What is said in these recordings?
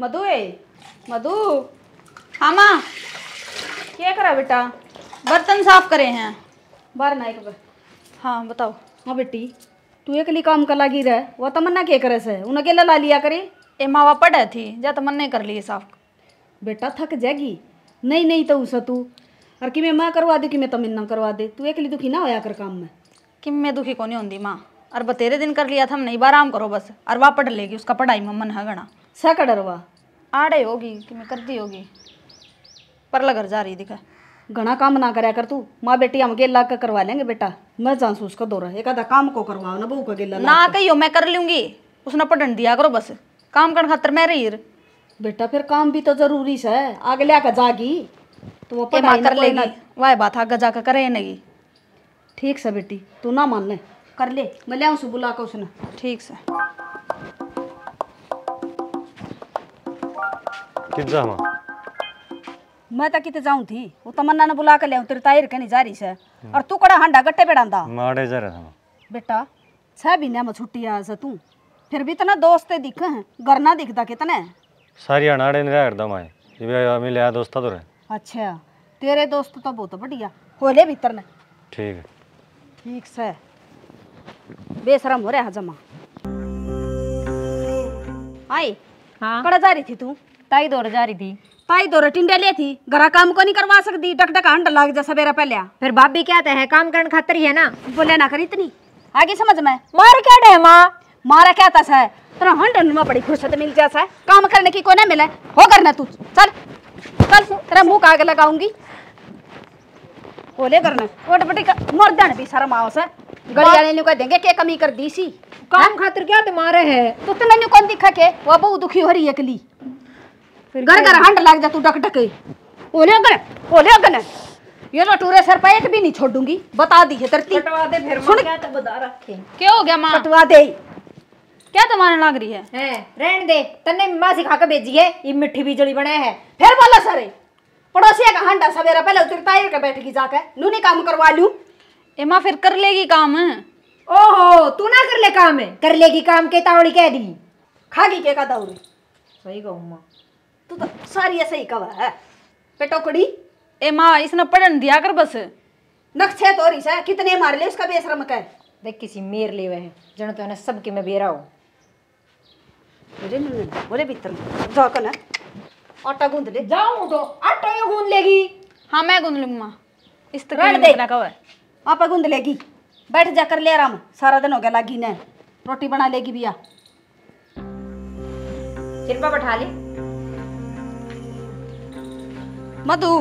मधु ए मधु। हाँ माँ क्या करा बेटा? बर्तन साफ करे हैं बार ना एक बार। हाँ बताओ। हाँ बेटी तू एकली काम कर लागी रह, वह तमन्ना क्या करे से उन अकेला ला लिया करे। ए मावा पड़े थी जा तमन्ना कर लिए साफ। बेटा थक जाएगी। नहीं नहीं तो उसे तू और कि मैं करवा दे कि मैं तमन्ना करवा दे, तू एकली दुखी ना होया कर काम में। कि मैं दुखी को नहीं होंगी माँ, अरे बतेरे दिन कर लिया था नहीं, बार आराम करो बस। अरे वाह पढ़ लेगी उसका, पढ़ाई में मन है गणा सा कड़र वाह आड़े होगी कि मैं कर दी होगी पर लग जा रही दिखा। घना काम ना करा कर तू माँ, बेटी हम गेला का करवा लेंगे बेटा, मैं जानसू उसका दौरा एक आधा काम को करवाओ ना बहू का गेला ना कही हो, मैं कर लूँगी उसने पढ़न दिया करो बस, काम करने खातर मैं रही। बेटा फिर काम भी तो जरूरी है, आगे लिया का जागी तो वो पढ़ाई कर लेना वाह बात आगे जाकर करे नहीं। ठीक से बेटी तू ना मान ले कर ले, मैं लिया उसे बुला कर उसने। ठीक से मैं तक कितने जाऊं थी वो तमन्ना ने बुला कर लिया तेरे तायर के नहीं जा रही से और तू कड़ा हांडा गट्टे पे डांदा माड़े जा रहा था। बेटा 6 महीने में छुट्टी आ से तू फिर भी इतना दोस्त दिखे हैं घर ना दिखता कितने सारी अनाड़े ने रह दम आए ये मिले आ दोस्ता तो रहे। अच्छा तेरे दोस्त तो बहुत बढ़िया होले भीतर ने। ठीक है ठीक से बेशरम हो रहा है जमा। आई हां कड़ा जा रही थी तू? ताई दौड़ जा रही थी, ताई दौरे टिंडे ले थी घरा काम को नहीं करवा सकती डक हंड लाग जा सवेरा पहले। फिर भाभी क्या है काम करने खातर ही है ना, बोले ना कर इतनी आगे समझ में मार क्या डे माँ मारा क्या तस है तेरा हंड में बड़ी फुर्सत मिल जासा है काम करने की को ना मिले हो करना तू चल चल तेरा मुँह का आगे लगाऊंगी बोले करना ओट बटी का मर्दन भी शर्म आओ सर गली कह देंगे क्या कमी कर दी सी काम खातिर क्या तुम्हारे है तो तेने कौन दिखा के वह बहुत दुखी हो रही है अकली घर घर हंड लग जा तू डक डके ओले अगन ये लो टूरे सर पे एक भी नहीं छोड़ूंगी बता दी है धरती कटवा दे फिर सुन क्या तो बता रखे क्या हो गया मां कटवा दे क्या तुम्हारा लाग रही है रहन दे तन्ने मां सिखा के भेजी है ये मिठी बिजली बने है फिर बोला सारे पड़ोसिया का हंडा सवेरा पहले उतरता है के बैठ के जाकर नूनी काम करवा लूं। ए मां फिर कर लेगी काम। ओहो तू ना कर ले काम कर लेगी काम के तावड़ी कह दी खागी के का तावड़ी सही कहूं मां तू तो सारी ऐसे ही कवा है पेटोकड़ी। ए माँ इसने पढ़न दिया कर बस नक्शे तो रही है कितने मार ले उसका बेशरम कर देख किसी मेर ले है जन तो है ना सबके में बेरा हो बोले भीतर जाओ कल आटा गूंद ले जाऊं तो आटा ही गूंद लेगी। हाँ मैं गूंद लूंगी माँ इस तरह कवा आपा गूंद लेगी बैठ जा कर ले आराम सारा दिन हो गया लागी ने रोटी बना लेगी भैया कृपा बैठा ले मधु।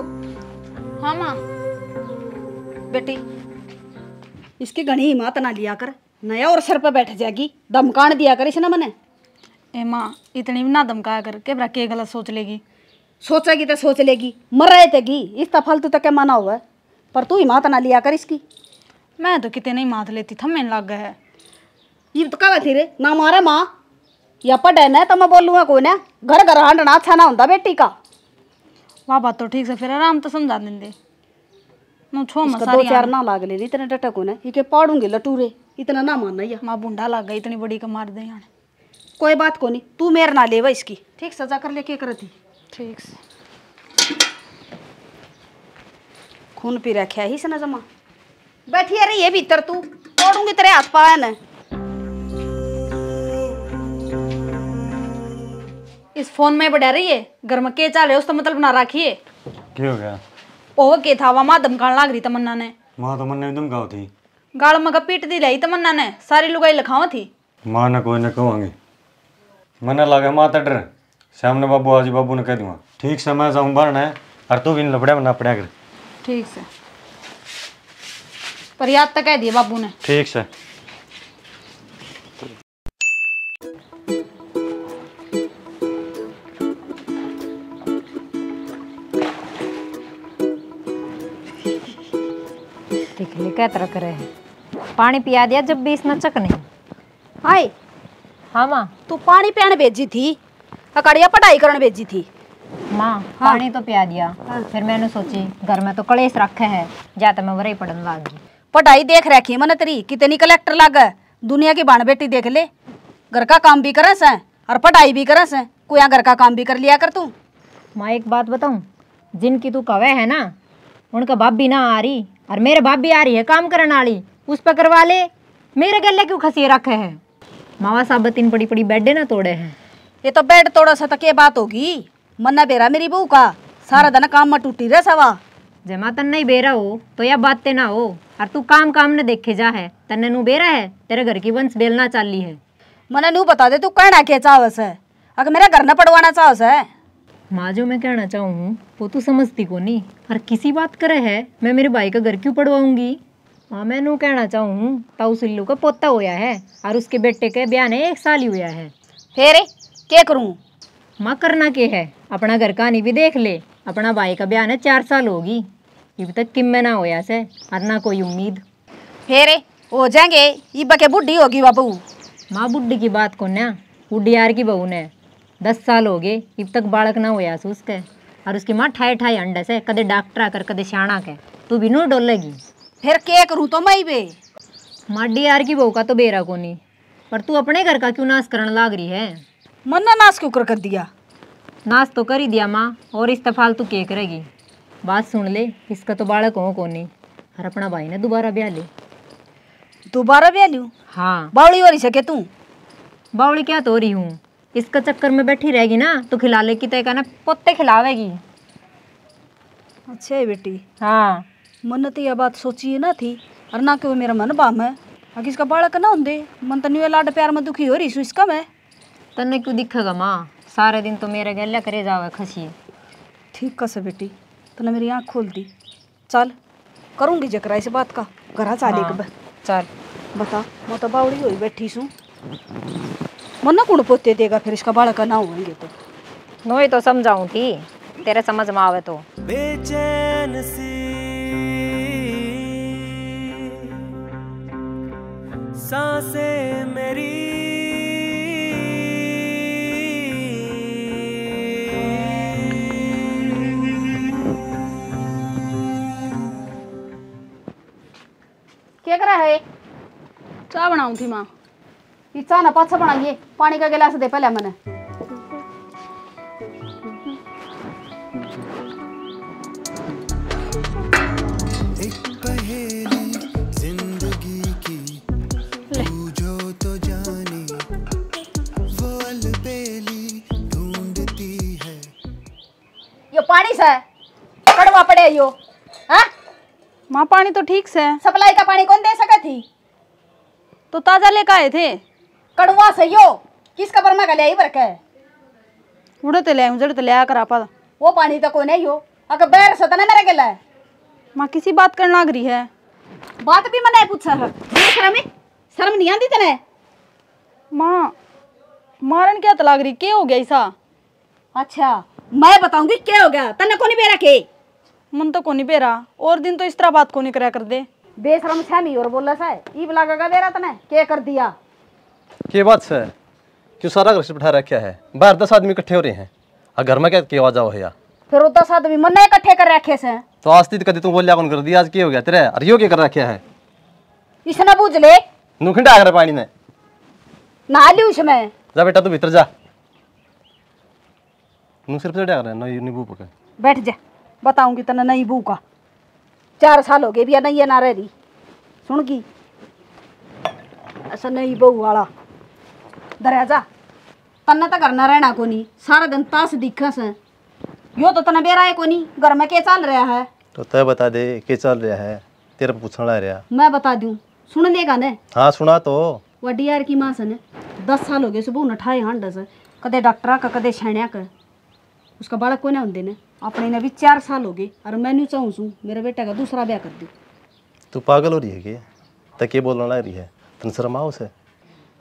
हाँ माँ बेटी इसकी घनी हिम्मत ना लिया कर नया और सर पर बैठ जाएगी धमकान दिया कर इसने मैंने। ए माँ इतनी भी ना धमकाया कर के बरा के गलत सोच लेगी सोचेगी तो सोच लेगी मर रहे तेगी इस फालतू तक माना हुआ पर तू हिम्मत ना लिया कर इसकी। मैं तो कितने नहीं मात लेती था मैंने लग गया है ये तो कहा थी रे ना मारे माँ या पढ़े न तो मैं बोलूँगा कोई ना घर घर हांडना अच्छा ना होता बेटी का। वाह बात तो ठीक से फिर आराम तो समझा देंगे दो चार ना लाग ले इतने डटा को ना ये पाड़ूंगे लटूरे इतना ना मानना या माँ बूंदा लाग गई इतनी बड़ी का मार दे कोई बात को नहीं तू मेर ना ले इसकी ठीक सजा कर ले के करती ठीक से खून पी रखे ही से ना जमा बैठी अरे ये भीतर तू पाड़ूंगी तेरे हाथ पाया न इस फोन में बढ़ा रही है घर में के चाले उसका मतलब ना राखिए क्यों गया ओ के था वा माँ धमकान लाग रही तमन्ना ने माँ तमन्ना एकदम गाव थी गाल मगा पीट दी लाई तमन्ना ने सारी लुगाई लखाव थी माँ ना कोई ना कहूँगी मन लगा माँ तो डर सामने बाबू आजी बाबू ने कह दूंगा ठीक से मैं जाऊँ बार ना और तू भी लपड़ा बना पड़ा कर ठीक से पर याद तो कह दिया बाबू ने ठीक से। क्या तरह करे है पानी पिया दिया जब भी इसमें चक नहीं हाय। हाँ माँ तू पानी पियाने भेजी थी अकड़िया पढ़ाई करने भेजी थी माँ। हाँ। पानी तो पिया दिया हाँ। फिर मैंने सोची घर में तो कलेश रखे है ज्यादा मैं वही पढ़ने लगी पढ़ाई देख रखी है मैंने तेरी, कितनी कलेक्टर लाग है, दुनिया की बाण बेटी देख ले। घर का काम भी करस है और पढ़ाई भी करस है, कोई यहाँ घर का काम भी कर लिया कर तू। माँ एक बात बताऊँ, जिनकी तू कवे है ना, उनका बाप भी ना आ रही और मेरे बाप भी आ रही है काम करने वाली, उस पर करवा ले, मेरे गले क्यों खसी रखे है। मावा साहब तीन बड़ी बड़ी बेडे ना तोड़े हैं। ये तो बेड तोड़ो सा तक ये बात होगी, मन्ना बेरा मेरी बहू का सारा दिन काम में टूटी रह सवा। जमा तन नहीं बेरा हो तो यह बातें ना हो, और तू काम काम ने देखे जा है, तन्ने नू बेरा है, तेरे घर की वंश बेलना चाली है। मने नू बता दे तू कहना क्या चाहस है, अगर मेरा घर न पड़वाना चाहस है। माँ जो मैं कहना चाहूँ वो तू समझती को नहीं, और किसी बात करे है मैं मेरे भाई का घर क्यों पड़वाऊंगी। हाँ मैं नू कहना चाहूँ ताऊ सिल्लू का पोता होया है और उसके बेटे के ब्याह ने 1 साल ही होया है। फेरे क्या करूँ माँ, करना के है, अपना घर कहानी भी देख ले, अपना भाई का ब्याह ने 4 साल होगी, अभी तक किम्मे ना होया से और ना कोई उम्मीद। फेरे हो जाएंगे, इब्बा के बुढ़ी होगी बाबू। माँ बुढ़ी की बात को ना, बुढ़ी यार की बहू ने 10 साल हो गए, इब तक बालक ना होया से उसके, और उसकी माँ ठाए ठाए अंडे से, कदे डॉक्टर आकर कदे श्याणा के, तू भी नो डोलेगी। फिर क्या करूँ तो मैं बे, माडी यार की बहू का तो बेरा को नहीं, पर तू अपने घर का क्यों नाश करने लाग रही है। मन्ना नाश क्यों कर दिया, नाश तो कर ही दिया माँ, और इस तफाल तू क्या करेगी। बात सुन ले, इसका तो बालक हो को नहीं, और अपना भाई ने दोबारा ब्याह ले। दोबारा ब्याह लूँ? हाँ। बावड़ी हो रही सके तू, बावड़ी क्या तो रही हूँ, इसका चक्कर में बैठी रहेगी ना तो खिला ले की तय कहना पोते खिलावेगी। अच्छा है बेटी। हाँ मन तो यह बात सोची ना थी, और ना क्यों मेरा मन बाम है, अगर इसका बालक ना होंदे मन तनु लाड प्यार में दुखी हो रही सू इसका। मैं तन्ने क्यों दिखेगा माँ, सारे दिन तो मेरे गैला करे जावे खसी। ठीक कस बेटी, तूने मेरी आँख खोल दी, चल करूँगी जकरा इस बात का, घर चाले एक बार चल बता। मैं तो बावड़ी हुई बैठी सू, मन्ना कौन पोते देगा फिर इसका बालक ना होंगे तो। नो ही तो समझाऊँ थी, तेरे समझ में आवे तो। बेचैन सी सांसें मेरी क्या करा है। चाय बनाऊं थी माँ, चाय ना पाछा बनाइए, पानी का गिलास दे पहले मैंने। पानी से कड़वा पड़े यो। हाँ माँ पानी तो ठीक से, सप्लाई का पानी कौन दे सका थी, तो ताजा लेकर आए थे। कड़वा से यो किस कबर में गले बरक है, उड़ते ले उजड़ते ले आकर आपा, वो पानी तो कोई नहीं हो, अगर बैर सता ना मेरे गला है। माँ किसी बात करने लग रही है, बात भी मैंने पूछा है, शर्म नहीं आती तेने। माँ मारन क्या तो लग रही, क्या हो गया ऐसा। अच्छा मैं बताऊंगी क्या हो गया, तन्ने कोनी बेरा के, मन तो कोनी बेरा, और दिन तो इस तरह बात कोनी करा कर दे। बेशरम छामी और बोला सा ई बलागा का बेरा तने के कर दिया। के बात से क्यों सारा घर से बैठा रखा है, बाहर 10 आदमी इकट्ठे हो रहे हैं, और घर में क्या की आवाज आओ है या फिर वो 10 आदमी मन इकट्ठे कर रखे से। तो आज तीत कदी तू बोल लागन कर दिया, आज के हो गया तेरे, अरे यो के कर रखा है। इसने बूझ ले नुखिंडा आकर पानी में नहा ली उसमें। जा बेटा तू भीतर जा, सिर्फ नींबू पका बैठ जा, बताऊंगी तना नींबू का। 4 साल हो गए भी नहीं है ना रह रही, सुन की ऐसा नहीं बहू वाला दरिया जा, तना तो करना रहना को नहीं, सारा दिन ताश दिखा से, यो तो तना बेरा है को नहीं, घर में क्या चल रहा है। तो तय बता दे क्या चल रहा है, तेरा पूछना रहा। मैं बता दूं सुन लेगा ने। हाँ सुना तो। वह डी आर की माँ से ने 10 साल हो गए सुबह नठाए हंड से, कदे डॉक्टर का कदे छैण्या का, उसका बालक को ना होने देने, अपने ने भी 4 साल हो गए, और मैं नहीं चाहूँ मेरे बेटे का दूसरा ब्याह कर दू। तू पागल हो रही है क्या, तक ये बोलना लग रही है, तन शर्म आओ से।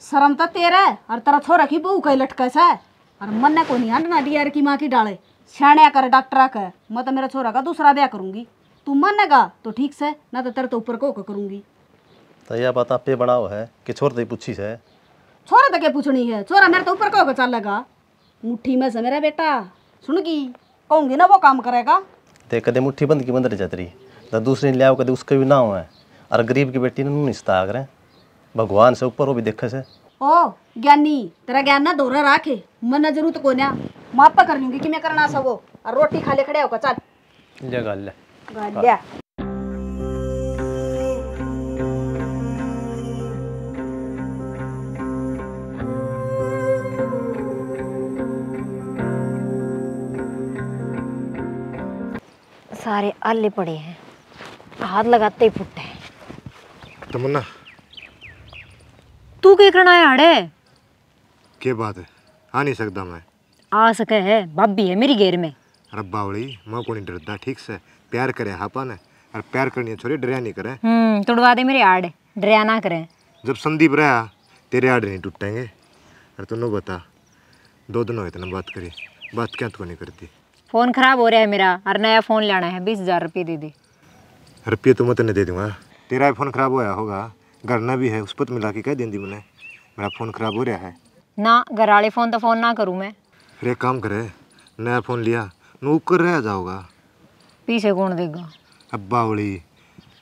शर्म तो तेरा है और तेरा छोरा की बहू कहीं लटका सा, और मन ने को नहीं आना डीआर की माँ की डाले सियाणा कर डॉक्टर का, मैं तो मेरा छोरा का दूसरा ब्याह करूँगी, तू मनेगा तो ठीक से, ना तो तेरे तो ऊपर को करूँगी। तो यह बात आप बनाओ है कि छोर तो पूछी से, छोरा तो क्या पूछनी है, छोरा मेरे तो ऊपर को चल लगा, मुठ्ठी में से मेरा बेटा, सुनगी कहूँगी ना वो काम करेगा। देख कदे मुट्ठी बंद की बंद रह जाती, दूसरे ले आओ कदे उसके भी ना हो है, और गरीब की बेटी ने नून इस्ता आग रहे भगवान से ऊपर वो भी देखे से। ओ ज्ञानी तेरा ज्ञान ना दौरा राखे मन जरूरत को ना मापा कर लूंगी कि मैं करना सब वो और रोटी खा ले खड़े होकर चल ले गाल ले। सारे आले पड़े हैं हाथ लगाते ही फुटते हैं। तमन्ना तू क्या करना है आड़े क्या बात है आ नहीं सकता मैं आ सके है भाभी है मेरी घेर में। अरे बावली मैं को नहीं डरता ठीक से प्यार करे हापा ने और प्यार करनी है छोरी डरिया नहीं करे। तोड़वा दे मेरे आड़े डरिया ना करे जब संदीप रहा तेरे आड़े नहीं टूटेंगे। अरे तुम बता दो दिन हो इतना बात करी बात क्या तो नहीं करती। फोन खराब हो रहा है मेरा और नया फोन लाना है 20,000 रुपये दे दे। रुपये तो मैं तेने दे दूंगा तेरा फोन खराब होया होगा गरना भी है उस पर मिला के कह दें दी मैंने मेरा फोन खराब हो रहा है ना घर वाले फोन तो फोन ना करूँ मैं। फिर एक काम करे नया फोन लिया नूकर रह जाओगा पीछे कौन देगा। अब्बा उड़ी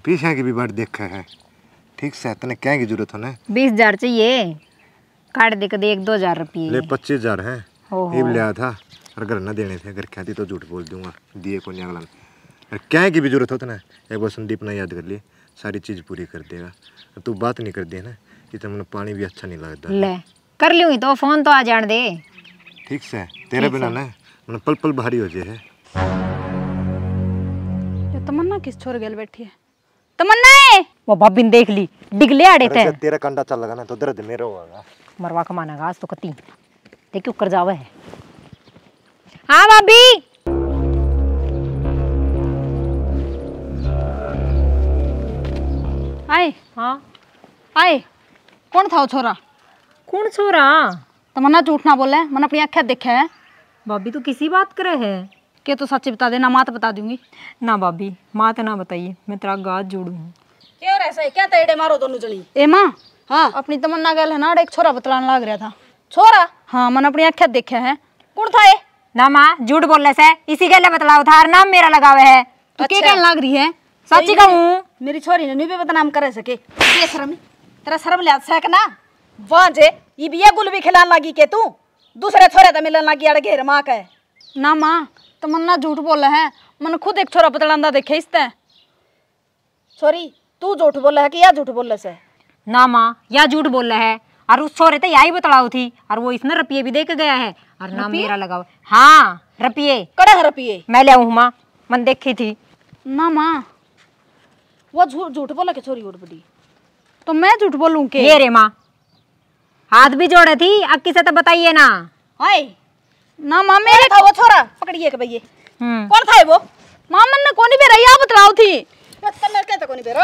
पीछे की भी बात देखा है ठीक से तेने क्या की जरूरत होने 20,000 चाहिए काट दे कदे 1-2 हज़ार रुपये ले 25,000 है लिया था और घर ना देने थे अगर कहती तो झूठ बोल दूंगा दिए को नहीं अगला और क्या की भी जरूरत होता ना एक बार संदीप ना याद कर लिए सारी चीज़ पूरी कर देगा। तू बात नहीं कर दी ना इतना मैंने पानी भी अच्छा नहीं लगता ले कर लूँगी तो फोन तो आ जान दे ठीक से तेरे बिना ना मैंने पल पल भारी हो जाए। तमन्ना किस छोर गल बैठी है तमन्ना है वो भाभी ने देख ली डिगले आड़े थे तेरा कंडा चल लगा ना तो दर्द मेरा होगा मरवा कमाना घास तो कती देखियो कर जावा है। हाँ भाभी आए हाँ आए कौन था वो छोरा कौन छोरा तमन्ना झूठ ना बोले मैंने अपनी आँखें देखा है। भाभी तू किसी बात करे है के तो सच बता दे ना माँ तो बता दूंगी ना भाभी माँ तो ना बताइए मैं तेरा गाज जोड़ू हूँ क्यों ऐसा है क्या तेड़े मारो दोनों जनी ए माँ। हाँ अपनी तमन्ना गल है ना एक छोरा बतलाने लग रहा था छोरा हाँ मैंने अपनी आँखें देखा है कौन था ये ना माँ झूठ बोलने से इसी गले बतलाओ था नाम मेरा लगावे है तू क्या कहने लग रही है सच्ची कहूँ मेरी छोरी ने नहीं भी बदनाम कर सके ये शर्म तेरा शर्म ले सक ना वाह जे ये भी गुल भी खिलान लगी के तू दूसरे छोरे तो मिलन लगी अड़ घेर माँ का ना माँ तमन्ना झूठ बोला है मैंने खुद एक छोरा बतलांदा देखे इसते छोरी तू झूठ बोला है कि या झूठ बोलने से ना माँ या झूठ बोला है और उस छोरे तो यही बतलाओ थी और वो इसने रुपये भी देके गया है और नाम मेरा लगाओ हाँ रुपये कड़ा रुपये मैं ले आऊँ माँ मन देखी थी ना माँ वो झूठ बोला के छोरी उठ बड़ी तो मैं झूठ बोलूँ के ये रे माँ हाथ भी जोड़े थी अब किसे तो बताइए ना हाय ना माँ मेरे था वो छोरा पकड़िए के भैया कौन था वो माँ मन ने कोनी बेरा या बतलाओ थी तो कोनी बेरा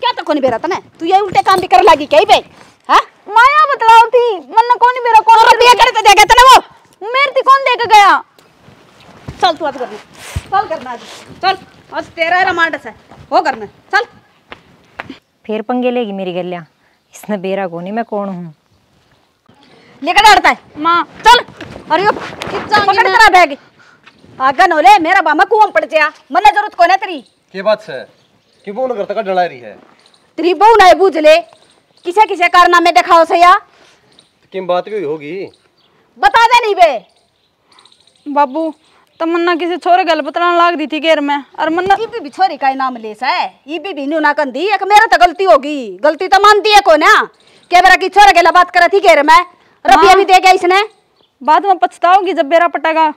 क्या तो कोनी बेरा तने तू ये उल्टे काम भी कर लागी क्या भाई माया बतलाओ थी मन कौन मेरा कौन रुपया करते दे गया वो मेरे थी कौन देके गया चल तू आज कर चल करना आज चल आज तेरा रमांडस है वो करना चल फिर पंगे लेगी मेरी गलिया इसने बेरा कोनी मैं कौन हूँ लेकर डरता है माँ चल अरे यो पकड़ तेरा बैग आगन होले मेरा बामा कुआं पड़ गया मन जरूरत कौन है तेरी के बात से कि वो उन घर तक डला रही है तेरी बहु ना बूझ ले किसे किसे कारनामे दिखाओ सया किम बात भी होगी बता दे नहीं बे बाबू तमन्ना किसी छोरे गल बतलाने लाग दी थी घेर में और मन्ना ई भी छोरी का नाम ले सा है ई भी न्यू ना कंदी एक मेरा तो गलती होगी गलती तो मानती है को ना के मेरा की छोरे गल बात करा थी घेर में रुपया भी दे गया इसने बाद में पछताओगी जब बेरा पटेगा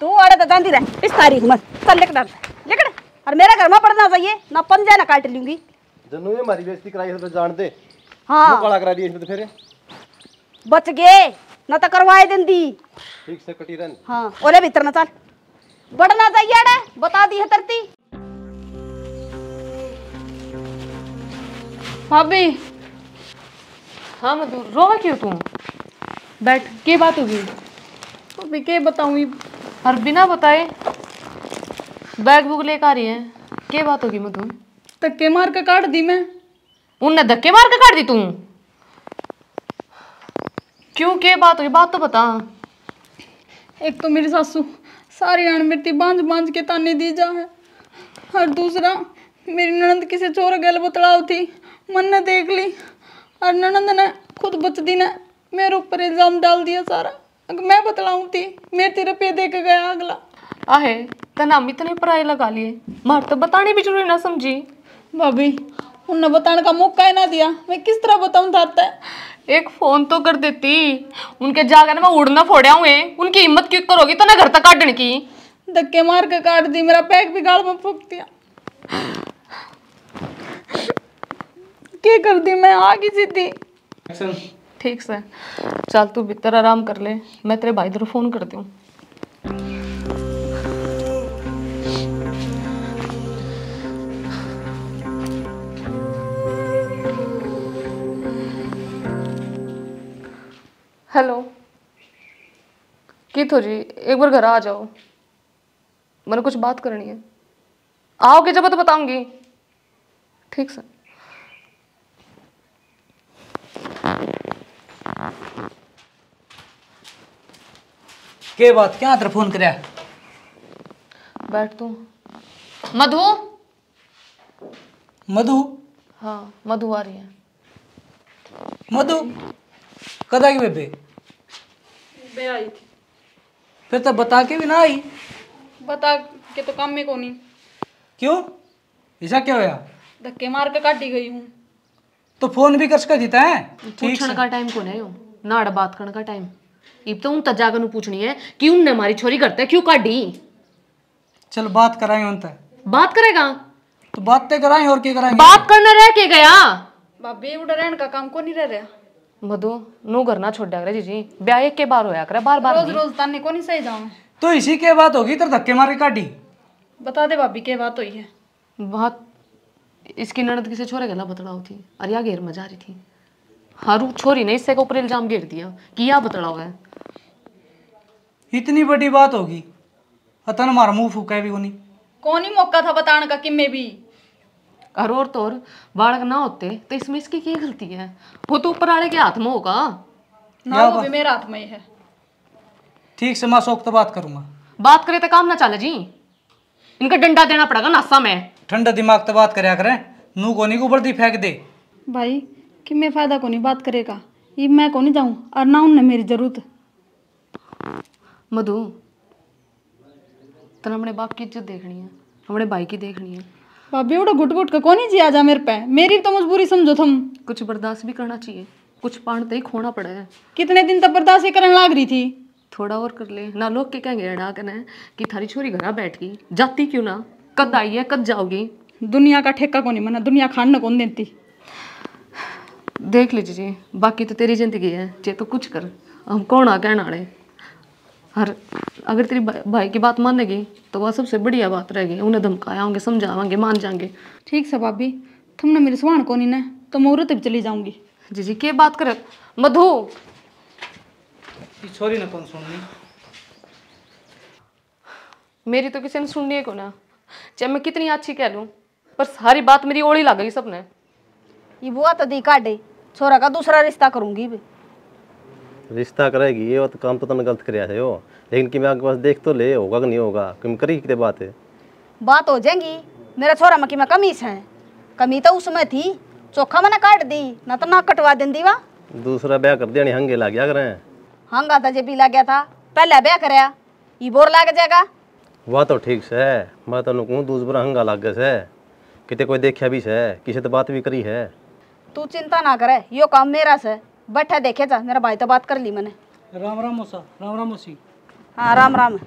तू अड़े तो जानती रह इस तारीख में चल लेकर और मेरा घर में पड़ना चाहिए ना पंजा ना काट लूंगी जन्नू ये मारी बेइज्जती कराई तो जान दे हाँ काला करा दिए तो फिर बच गए ना तो करवाए दिन दी ठीक से कटी रन हाँ ओले भीतर ना चल बढ़ना चाहिए अड़े बता दी है तरती भाभी हाँ मधु रोवा क्यों तुम बैठ के बात होगी भाभी के बताऊंगी और बिना बताए बैग बुक लेकर आ रही है के बात होगी मधु धक्के मार के काट दी मैं उनने धक्के मार के काट दी तू क्यों क्या बात हुई बात तो बता। एक तो मेरी सासू सारी अणमिर्ती बांझ बांझ के ताने दी जा है और दूसरा मेरी ननद किसी चोर गल बतलाओ थी, मन ने देख ली और ननद ने खुद बचदी ने मेरे ऊपर इल्जाम डाल दिया सारा। अगर मैं बतलाऊं थी मेरे तेरे पे देख गया अगला। आहे तना हम इतने पराए लगा लिए, मार तो बताने भी जरूरी ना समझी। भाभी उनने बताने का मौका ही ना दिया, मैं किस तरह बताऊं था। एक फोन तो कर देती, उनके जाकर मैं उड़ना फोड़ा हुए। उनकी हिम्मत क्यों करोगी तो ना घर तक काटने की। धक्के मार के काट दी, मेरा पैक भी गाल में फूक दिया। क्या कर दी मैं, आ गई थी। ठीक से चल तू भीतर आराम कर ले, मैं तेरे भाई को फोन करती हूँ। हेलो कीथो जी, एक बार घर आ जाओ, मैंने कुछ बात करनी है। आओगे जब तो बताऊंगी। ठीक सर। के बात क्या तरफ फोन करया? बैठ तू। मधु मधु, हाँ मधु आ रही है। मधु कदा की बेबे बे आई थी, फिर तो बता के भी ना आई। बता के तो काम में कोनी। क्यों ऐसा क्या होया? धक्के मार के काटी गई हूँ। तो फोन भी करके जीता है, पूछने का टाइम कोने हो नाड़ बात करने का टाइम। इब तो उन तजाग नु पूछनी है कि उनने हमारी छोरी करते क्यों काटी। चल बात कराएं उन तक। बात करेगा तो बातें कराएं और क्या कराएं। बात करना रह के गया बाबे, उड़ा रहने का काम को नहीं रह रहा। मधु नो घर ना छोड़ दिया जीजी, ब्याह एक के बार होया करे, बार बार रोज रोज ताने को नहीं सही जाऊं। तो इसी के बात होगी तो धक्के मारे काटी। बता दे भाभी के बात हुई है। बात इसकी ननद किसी छोरे गला बतड़ाओ थी, अरे या घेर मजा रही थी। हारू छोरी ने इससे के ऊपर इल्जाम घेर दिया कि यह बतड़ाओ है। इतनी बड़ी बात होगी अतन मारा मुंह फूका भी कोनी। कौन ही मौका था बताने का कि मैं भी अरोर तोर बालक ना होते तो इसमें इसकी क्या गलती है। वो तो ऊपर वाले के हाथ में होगा ना, वो भी मेरे हाथ में ही है। ठीक से मैं शौक तो बात करूंगा। बात करे तो काम ना चले जी, इनका डंडा देना पड़ेगा नासा में। ठंडा दिमाग तो बात करया करें, नू कोनी को बर्दी फेंक दे। भाई कि मैं फायदा कोनी बात करेगा, ये मैं कोनी जाऊं और ना उनने मेरी जरूरत। मधु तेरा अपने बाप की इज्जत देखनी है, अपने भाई की देखनी है। भाभी उड़ा घुट घुट का कोनी जी आजा मेरे पे, मेरी तो मजबूरी समझो तुम। कुछ बर्दाश्त भी करना चाहिए, कुछ पान तो ही खोना पड़ेगा। कितने दिन तक बर्दाश्त करने लाग रही थी, थोड़ा और कर ले ना। लोग के कहेंगे अड़ा कहना कि थारी छोरी घर बैठ गई, जाती क्यों ना, कद आई है कद जाओगी। दुनिया का ठेका कौन मना, दुनिया खाना कौन देती। देख लीजिए जी, बाकी तो तेरी जिंदगी है, जे तो कुछ कर, हम कौन आ कहना आड़े। हर अगर तेरी भाई की बात मानेगी तो वह सबसे बढ़िया बात रहेगी। उन्हें धमकायाँगे समझावांगे मान जाएंगे। ठीक सा भाभी, तुमने मेरे सुहान को नहीं ना तो मुहूर्त भी चली जाऊंगी। जी जी क्या बात कर मधु, छोरी ना कौन सुननी, मेरी तो किसी ने सुननी है को ना, चाहे मैं कितनी अच्छी कह लूं पर सारी बात मेरी ओड़ी लग गई सबने। ये बुआ तो दी काटे, छोरा का दूसरा रिश्ता करूंगी भी। रिश्ता करेगी ये तो काम तो गलत कर रहा हो, लेकिन कि मैं आपके पास देख तो ले होगा कि नहीं होगा। कि करी कितने बात हो जाएंगी। मेरा छोरा में कि मैं कमीस है, कमी तो उसमें थी, चोखा मैंने काट दी ना तो ना कटवा देंदी। वा दूसरा ब्याह कर दिया हंगे ला गया करें। हंगा था जे भी ला गया था, पहला ब्याह कराया ये बोर लाग जाएगा। वह तो ठीक से मैं तो कहूँ, दूसरा हंगा लग गए से कितने कोई देखा भी से, किसी तो बात भी करी है। तू चिंता ना करे, यो काम मेरा से, बैठा देखे जा। मेरा भाई तो बात कर ली मैंने। राम राम उषा, राम राम उसी। हाँ राम राम।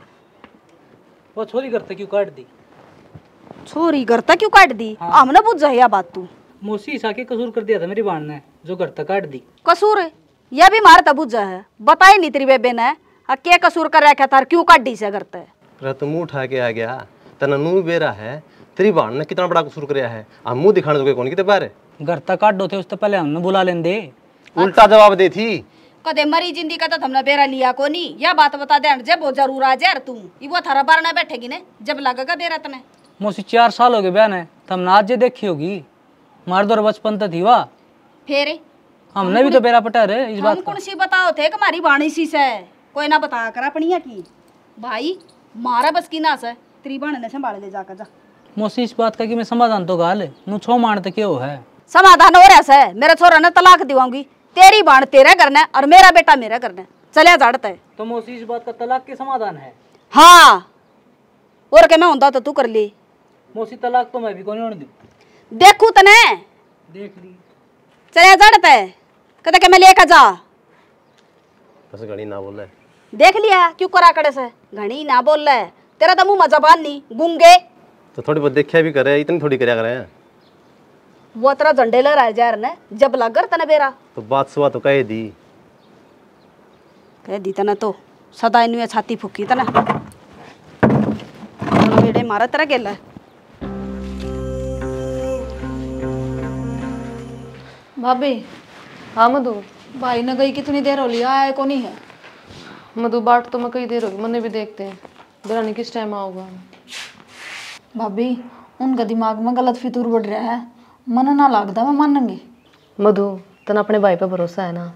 वो छोरी करते क्यों काट दी? छोरी करता क्यों काट दी? हमने पूछ जाया बात तू। मौसी ईसा के कसूर कर दिया था मेरी बाण ने, जो करता काट दी। कसूर यह भी मारता बुझा है, बताई नहीं तेरी बेबे ने क्या कसूर कर रखा था, क्यों काट दी से करता है। तुम उठा के आ गया तना नू बेरा है, तेरी बाण ने कितना बड़ा कसूर करया है। हम मुंह दिखाने जोगे कौन किते बारे। घर तक काट दो थे उस तो पहले हमने बुला लेंदे। उल्टा जवाब दे थी कदे मरी जिंदगी का तो हमने बेरा लिया कोनी। या बात बता दे जब वो जरूर आ जाए तू, वो थारा बार ना बैठेगी ने जब लगेगा बेरा तने। मोसी 4 साल हो गए बहन है, हमने आज जे देखी होगी। मार दो बचपन तो थी वा, फिर हमने भी तो बेरा पटा रहे इस बात। कौन सी बताओ थे हमारी बाणी सी से कोई ना बता कर अपनी की। भाई मारा बस की ना से, तेरी बहन ने संभाल ले जाकर जा। मौसी इस बात का कि मैं समाधान तो गाल नु छो मान तो क्यों है समाधान हो रहा से मेरा छोरा ने तलाक दिवाऊंगी तेरी बाण तेरा करना है और मेरा बेटा मेरा करना है चलिया झाड़ता है तो मौसी इस बात का तलाक के समाधान है हाँ और के मैं होता तो तू कर ली मौसी तलाक तो मैं भी कौन होने दूं देखू तने देख ली चलिया झाड़ता है कहता के मैं लेकर जा बस घणी ना बोले देख लिया क्यों करा कड़े से घणी ना बोल रहा है तेरा तो मुंह मजाबान नहीं गूंगे तो थोड़ी बहुत देखिया भी करे इतनी थोड़ी करा करे वो तेरा झंडे लहरा जा रहा है जब लागर तने बेरा तो बात सुबह तो कह दी तना तो सदा इन्हें छाती फूकी तना बेड़े मारा तेरा गेला भाभी हाँ मधु भाई ने गई कितनी देर हो लिया आया कौन है मधु बाट तो मैं कई देर होगी मैंने भी देखते हैं दरानी किस टाइम आओगा भाभी उनका दिमाग में गलत फितूर बढ़ रहा है मन ना लगता मैं मानेंगे मधु तना अपने भाई पर भरोसा है ना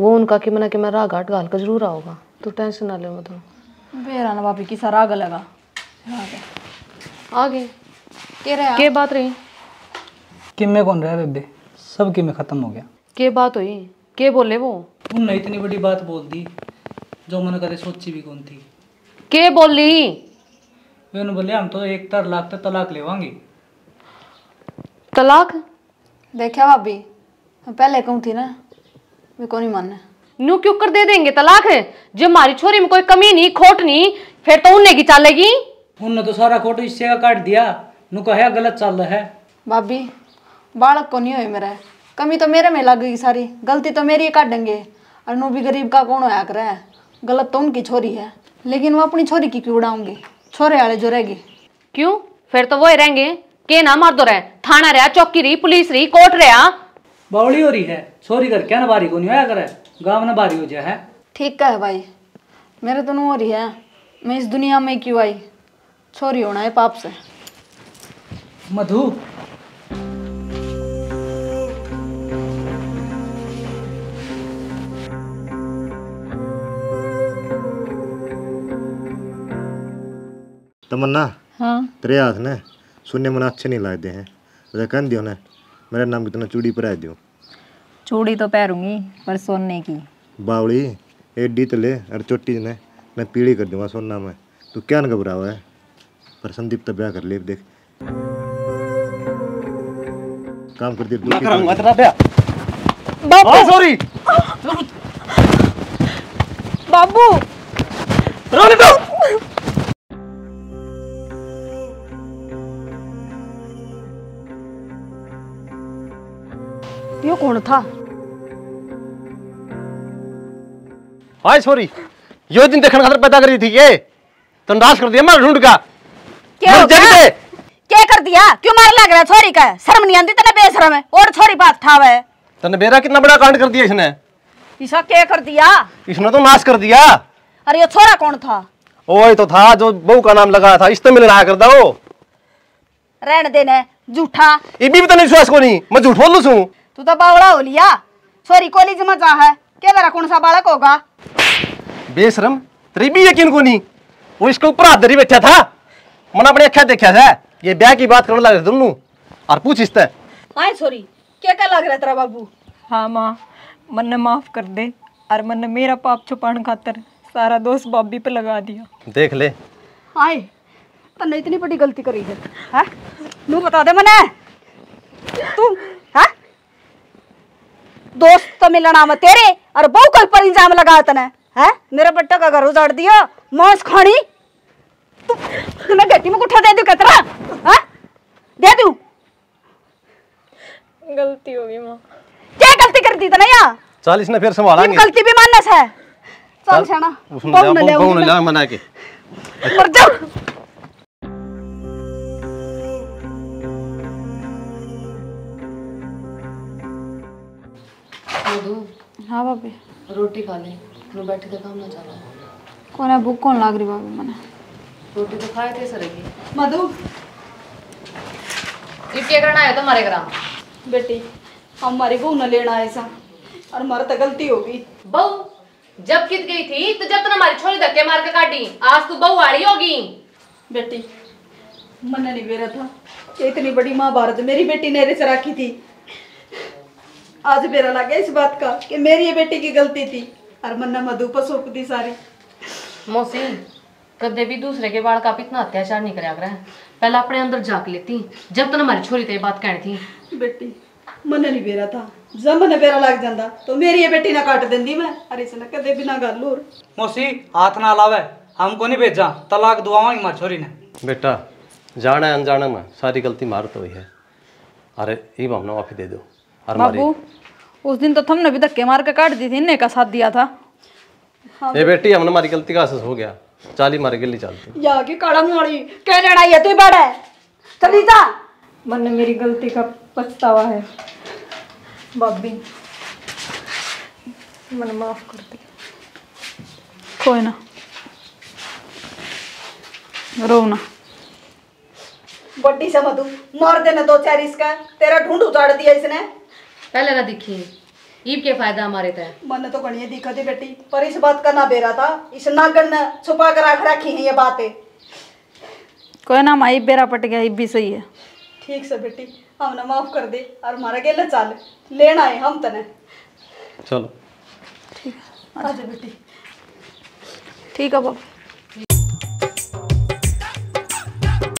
वो उनका कि मना कि मैं राह घाट घाल कर जरूर आओगा तू टेंशन ना ले मधु बेरा ना भाभी की सारा आगे लगा आगे के बात रही कि मैं कौन रहा बेबे सब कि मैं खत्म हो गया के बात हुई के बोले वो उनने इतनी बड़ी बात बोल दी जो मैंने कभी सोची भी कौन थी के बोली मैंने बोले हम तो 1 लाख तक तलाक लेवांगे तलाक देखा भाभी पहले कहूँ थी ना मैं कौन ही मानना न्यू क्यों कर दे देंगे तलाक जब हमारी छोरी में कोई कमी नहीं खोट नहीं फिर तो उन्हें की चालेगी उनने तो सारा खोट हिस्से का काट दिया नु कहा गलत चल रहा है भाभी बालक को नहीं हो मेरा कमी तो मेरे में लगेगी सारी गलती तो मेरी काट देंगे और नु भी गरीब का कौन होया कर रहा है गलत तो उनकी छोरी है लेकिन वो अपनी छोरी की क्यों उड़ाऊंगी छोरे वाले जो रहेंगे क्यों फिर तो वो ही रहेंगे के ना मार दो रहे थाना रहा चौकी रही पुलिस रही कोर्ट रहा बावली हो रही है छोरी कर क्या ना बारी को नहीं होया कर गाँव न बारी हो जाए है ठीक है भाई मेरे तो नु हो रही है मैं इस दुनिया में क्यों आई छोरी होना है पाप से मधु तमन्ना हाँ तेरे हाथ ने सुनने मन अच्छे नहीं लगते हैं मुझे कह दियो ना मेरा नाम कितना चूड़ी पहरा दियो चूड़ी तो पहरूंगी पर सोने की बावड़ी एडी तले और चोटी ने मैं पीड़ी कर दूंगा सोना में तू क्या न घबरा हुआ है पर संदीप तो ब्याह कर ले देख काम कर दे मैं करूंगा तेरा ब्याह बाबू सॉरी बाबू रोने दो ये कौन था हाय सॉरी यो दिन देखने खातर पैदा करी थी ये तो नाश कर दिया मैं ढूंढ का क्या कर दिया क्यों मार लग रहा छोरी का शर्म नहीं आती तने बेशरम है और छोरी बात ठावे है तने बेरा कितना बड़ा कांड कर दिया इसने इसका क्या कर दिया इसने तो नाश कर दिया अरे ये छोरा कौन था ओए तो था जो बहू का नाम लगाया था इससे मिलना कर दो रहने देने झूठा ये भी तो नहीं विश्वास को नहीं मैं झूठ बोलूं सू तू तो बावड़ा हो लिया छोरी कॉलेज में जा है क्या मेरा कौन सा बालक होगा बेशरम तेरी भी यकीन को नहीं वो इसके ऊपर हाथ धरी बैठा था मैंने अपने अखा देखा था ये ब्याह की बात करने लग रहे दोनों और पूछ इस आए सॉरी क्या लग रहा तेरा बाबू हाँ माँ मन माफ कर दे और मन मेरा पाप छुपाने खातर सारा दोष बाबी पे लगा दिया देख ले आए तने इतनी बड़ी गलती करी है हाँ नू बता दे मने तू हाँ दोस्त तो मिलना में तेरे और बहु कल पर इंजाम लगा तने है मेरा बट्टा का घर उजाड़ दिया मौस खानी मैं गटी में उठा दे दूं कतरा हाँ दे दूं गलती होगी माँ क्या गलती कर दी तने यार चल इसने फिर संभालेंगे गलती भी मानना है चल छाना बहु न ले मना के मर जाओ हाँ बाबी रोटी खा ले बैठे तो काम ना चला कौन है भूख कौन लाग रही बाबी मैंने रोटी तो खाए थे सर मधु ये क्या करना आया तुम्हारे घर बेटी हम हमारी बहू न लेना आए सा और हमारा तो गलती होगी बहू जब कित गई थी तो जब तक हमारी छोरी धक्के मार के काटी आज तू बहू आ रही होगी बेटी मना नहीं मेरा था कि इतनी बड़ी महाभारत मेरी बेटी ने रिस राखी थी। आज मेरा लगा इस बात का कि मेरी बेटी की गलती थी और मन्ना मधु पर सौंप दी सारी। मौसी कदे भी दूसरे के बाल का आप इतना अत्याचार नहीं कराया करा है। पहले अपने अंदर झाँक लेती जब तक हमारी छोरी तो बात कहनी थी। बेटी मना नहीं बेरा था जब मन बेरा लग जाता तो मेरी ये बेटी ना काट देंदी मैं। अरे इसने कदे बिना गल और मौसी हाथ ना लावे हमको नहीं भेजा तलाक दुआवांगी मार छोरी ने। बेटा जाने अनजाने में सारी गलती मार तो हुई है। अरे ये हमने माफी दे दो। अरे बाबू उस दिन तो तुमने भी धक्के मार के काट दी थी इन्हें का साथ दिया था। ये बेटी हमने हमारी गलती का एहसास हो गया चाली मारे गिल्ली चलती या कि काड़ा मोड़ी क्या लड़ाई है तू बड़ा चली जा। मन मेरी गलती का पछतावा है बब्बी मन माफ कर दे। कोई ना रो ना बड्डी समझ तू मार देना दो चार इसका तेरा ढूंढ उतार दिया इसने। पहले ना दिखी ईब के फायदा हमारे तय मन तो कणिये दिखा दे बेटी पर इस बात का ना बेरा था इस नागन छुपा कर रख रखी है ये बातें। कोई ना माई बेरा पट गया ईब भी सही है। ठीक से बेटी हम ना माफ कर दे और हमारा गेला चाल लेना है हम तने। चलो ठीक है बेटी ठीक है बाबा।